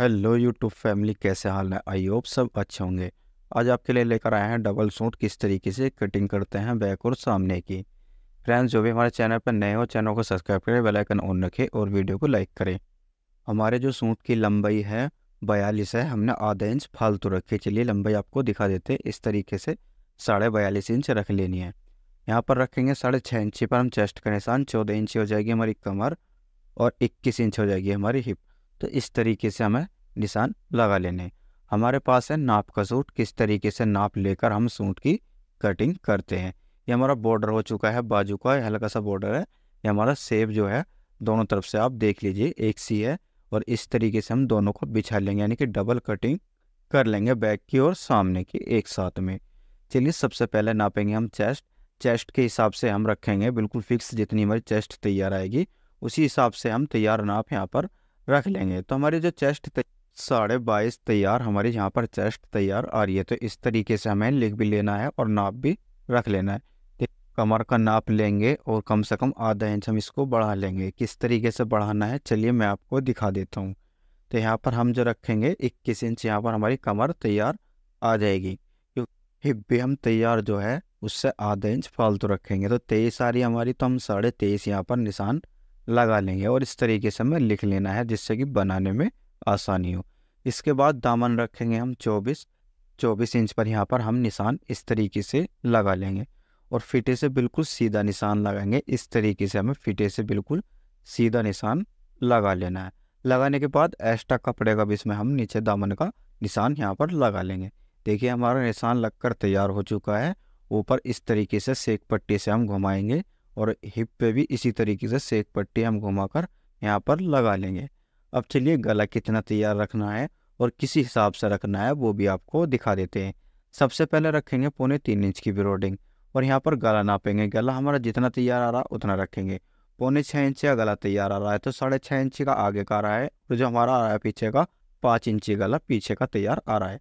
Hello YouTube family, कैसे हाल है? I hope सब अच्छे होंगे। आज आपके लिए लेकर आए हैं डबल सूट किस तरीके से कटिंग करते हैं बैक और सामने की। फ्रेंड्स, जो भी हमारे चैनल पर नए हो, चैनल को सब्सक्राइब करें, बेल आइकन ऑन रखें और वीडियो को लाइक करें। हमारे जो सूट की लंबाई है 42 है, हमने आधा इंच फालतू रखी। चलिए लंबाई आपको दिखा देते। इस तरीके से 42.5 इंच रख लेनी है। यहाँ पर रखेंगे 6.5 इंच पर हम चेस्ट का निशान। 14 इंच हो जाएगी हमारी कमर और 21 इंच हो जाएगी हमारी हिप। तो इस तरीके से हमें निशान लगा लेने। हमारे पास है नाप का सूट, किस तरीके से नाप लेकर हम सूट की कटिंग करते हैं। ये हमारा बॉर्डर हो चुका है, बाजू का हल्का सा बॉर्डर है। ये हमारा शेप जो है दोनों तरफ से आप देख लीजिए, एक सी है। और इस तरीके से हम दोनों को बिछा लेंगे, यानी कि डबल कटिंग कर लेंगे बैक की और सामने की एक साथ में। चलिए सबसे पहले नापेंगे हम चेस्ट। चेस्ट के हिसाब से हम रखेंगे बिल्कुल फिक्स, जितनी हमारी चेस्ट तैयार आएगी उसी हिसाब से हम तैयार नाप यहाँ पर रख लेंगे। तो हमारी जो चेस्ट 22.5 तैयार हमारी यहाँ पर चेस्ट तैयार आ रही है। तो इस तरीके से हमें लिख भी लेना है और नाप भी रख लेना है। कमर का नाप लेंगे और कम से कम आधा इंच हम इसको बढ़ा लेंगे। किस तरीके से बढ़ाना है चलिए मैं आपको दिखा देता हूँ। तो यहाँ पर हम जो रखेंगे 21 इंच यहाँ पर हमारी कमर तैयार आ जाएगी। हिप भी हम तैयार जो है उससे आधा इंच फालतू रखेंगे। तो 23 आ रही हमारी, तो हम 23.5 यहाँ पर निशान लगा लेंगे। और इस तरीके से हमें लिख लेना है जिससे कि बनाने में आसानी हो। इसके बाद दामन रखेंगे हम 24 इंच पर यहाँ पर हम निशान इस तरीके से लगा लेंगे। और फिटे से बिल्कुल सीधा निशान लगाएंगे। इस तरीके से हमें फिटे से बिल्कुल सीधा निशान लगा लेना है। लगाने के बाद एक्स्ट्रा कपड़े का भी इसमें हम नीचे दामन का निशान यहाँ पर लगा लेंगे। देखिए हमारा निशान लगकर तैयार हो चुका है। ऊपर इस तरीके से सेक पट्टी से हम घुमाएंगे और हिप पे भी इसी तरीके से सेक पट्टी हम घुमाकर यहाँ पर लगा लेंगे। अब चलिए गला कितना तैयार रखना है और किस हिसाब से रखना है वो भी आपको दिखा देते हैं। सबसे पहले रखेंगे 0.25 इंच की ब्रॉडिंग और यहाँ पर गला नापेंगे। गला हमारा जितना तैयार आ रहा उतना रखेंगे। 0.25 इंच का गला तैयार आ रहा है, तो 6.5 इंच का आगे का आ रहा है। और जो हमारा आ रहा है पीछे का 5 इंची गला पीछे का तैयार आ रहा है।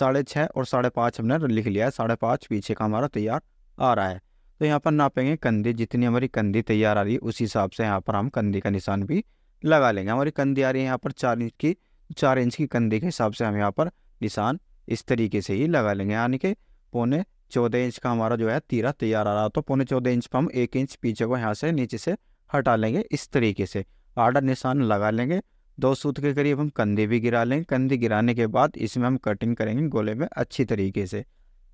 6.5 और 5.5 हमने लिख लिया है। 5.5 पीछे का हमारा तैयार आ रहा है। तो यहाँ पर नापेंगे कंधे, जितनी हमारी कंधी तैयार आ रही है उसी हिसाब से यहाँ पर हम कंधी का निशान भी लगा लेंगे। हमारी कंधी आ रही है यहाँ पर 4 इंच की। 4 इंच की कंधी के हिसाब से हम यहाँ पर निशान इस तरीके से ही लगा लेंगे। यानी कि 14.5 इंच का हमारा जो है तीरा तैयार आ रहा, तो 14.5 इंच पर हम 1 इंच पीछे को यहाँ से नीचे से हटा लेंगे। इस तरीके से आधा निशान लगा लेंगे। 2 सूत के करीब हम कंधे भी गिरा लेंगे। कंधे गिराने के बाद इसमें हम कटिंग करेंगे गोले में अच्छी तरीके से।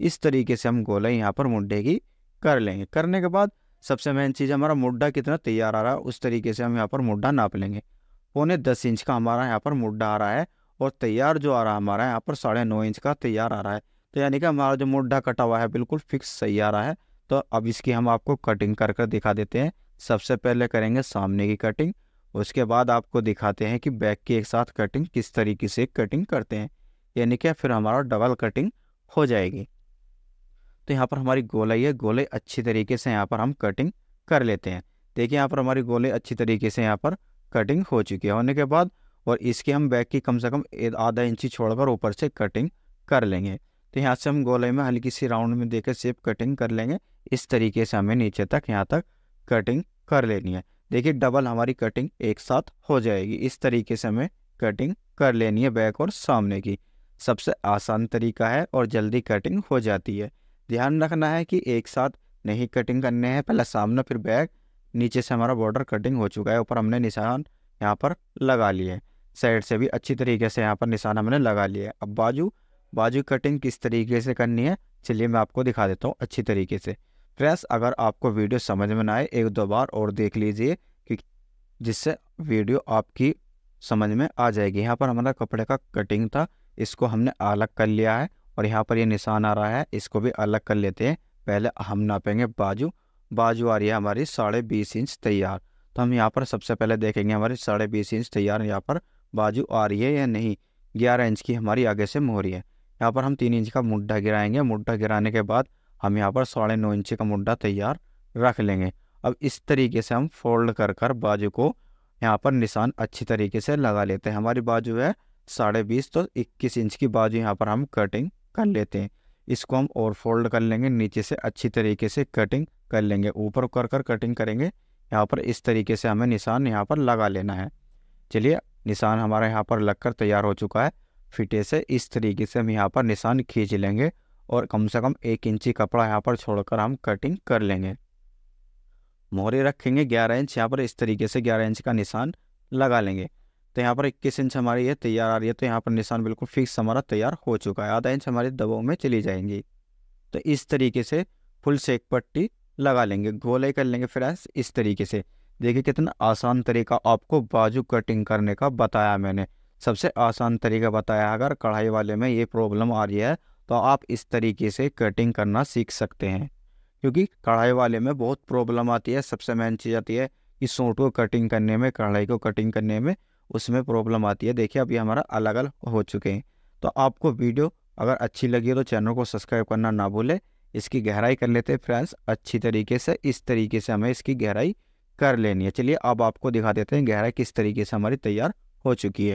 इस तरीके से हम गोले यहाँ पर मुड्ढे की कर लेंगे। करने के बाद सबसे मेन चीज़ हमारा मुड्ढा कितना तैयार आ रहा है, उस तरीके से हम यहाँ पर मुड्ढा नाप लेंगे। 10.25 इंच का हमारा यहाँ पर मुड्ढा आ रहा है और तैयार जो आ रहा है हमारा यहाँ पर 9.5 इंच का तैयार आ रहा है। तो यानी कि हमारा जो मुड्ढा कटा हुआ है बिल्कुल फिक्स सही आ रहा है। तो अब इसकी हम आपको कटिंग कर कर दिखा देते हैं। सबसे पहले करेंगे सामने की कटिंग, उसके बाद आपको दिखाते हैं कि बैक की एक साथ कटिंग किस तरीके से कटिंग करते हैं, यानी कि फिर हमारा डबल कटिंग हो जाएगी। तो यहाँ पर हमारी गोलाई है, गोले अच्छी तरीके से यहाँ पर हम कटिंग कर लेते हैं। देखिए यहाँ पर हमारी गोले अच्छी तरीके से यहाँ पर कटिंग हो चुकी है। होने के बाद और इसके हम बैक की कम से कम आधा इंची छोड़कर ऊपर से कटिंग कर लेंगे। तो यहाँ से हम गोलाई में हल्की सी राउंड में देकर शेप कटिंग कर लेंगे। इस तरीके से हमें नीचे तक यहाँ तक कटिंग कर लेनी है। देखिए डबल हमारी कटिंग एक साथ हो जाएगी। इस तरीके से हमें कटिंग कर लेनी है बैक और सामने की। सबसे आसान तरीका है और जल्दी कटिंग हो जाती है। ध्यान रखना है कि एक साथ नहीं कटिंग करने हैं, पहले सामना फिर बैक। नीचे से हमारा बॉर्डर कटिंग हो चुका है, ऊपर हमने निशान यहाँ पर लगा लिए। साइड से भी अच्छी तरीके से यहाँ पर निशान हमने लगा लिए। अब बाजू कटिंग किस तरीके से करनी है चलिए मैं आपको दिखा देता हूँ अच्छी तरीके से। फ्रेंड्स, अगर आपको वीडियो समझ में ना आए 1-2 बार और देख लीजिए कि जिससे वीडियो आपकी समझ में आ जाएगी। यहाँ पर हमारा कपड़े का कटिंग था, इसको हमने अलग कर लिया है और यहाँ पर ये निशान आ रहा है, इसको भी अलग कर लेते हैं। पहले हम नापेंगे बाजू। बाजू आ रही है हमारी 20.5 इंच तैयार। तो हम यहाँ पर सबसे पहले देखेंगे हमारी 20.5 इंच तैयार यहाँ पर बाजू आ रही है या नहीं। 11 इंच की हमारी आगे से मोहरी है। यहाँ पर हम 3 इंच का मुड्ढा गिराएंगे। मुड्ढा गिराने के बाद हम यहाँ पर 9.5 इंच का मुड्ढा तैयार रख लेंगे। अब इस तरीके से हम फोल्ड कर कर बाजू को यहाँ पर निशान अच्छी तरीके से लगा लेते हैं। हमारी बाजू है 20.5, तो 21 इंच की बाजू यहाँ पर हम कटिंग कर लेते हैं। इसको हम और फोल्ड कर लेंगे, नीचे से अच्छी तरीके से कटिंग कर लेंगे। ऊपर कर कर कटिंग करेंगे। यहाँ पर इस तरीके से हमें निशान यहाँ पर लगा लेना है। चलिए निशान हमारा यहाँ पर लगकर तैयार हो चुका है। फिटे से इस तरीके से हम यहाँ पर निशान खींच लेंगे और कम से कम 1 इंची कपड़ा यहाँ पर छोड़कर हम कटिंग कर लेंगे। मोहरे रखेंगे 11 इंच, यहाँ पर इस तरीके से 11 इंच का निशान लगा लेंगे। तो यहाँ पर 21 इंच हमारी ये तैयार आ रही है। तो यहाँ पर निशान बिल्कुल फिक्स हमारा तैयार हो चुका है। आधा इंच हमारी दबाव में चली जाएंगी। तो इस तरीके से फुल सेक पट्टी लगा लेंगे, गोलाई कर लेंगे फ्रेंड्स इस तरीके से। देखिए कितना आसान तरीका आपको बाजू कटिंग करने का बताया मैंने, सबसे आसान तरीका बताया। अगर कढ़ाई वाले में ये प्रॉब्लम आ रही है तो आप इस तरीके से कटिंग करना सीख सकते हैं, क्योंकि कढ़ाई वाले में बहुत प्रॉब्लम आती है। सबसे मेन चीज़ आती है कि सूट को कटिंग करने में, कढ़ाई को कटिंग करने में, उसमें प्रॉब्लम आती है। देखिए अब ये हमारा अलग अलग हो चुके हैं। तो आपको वीडियो अगर अच्छी लगी हो तो चैनल को सब्सक्राइब करना ना भूलें। इसकी गहराई कर लेते हैं फ्रेंड्स अच्छी तरीके से। इस तरीके से हमें इसकी गहराई कर लेनी है। चलिए अब आपको दिखा देते हैं गहराई किस तरीके से हमारी तैयार हो चुकी है।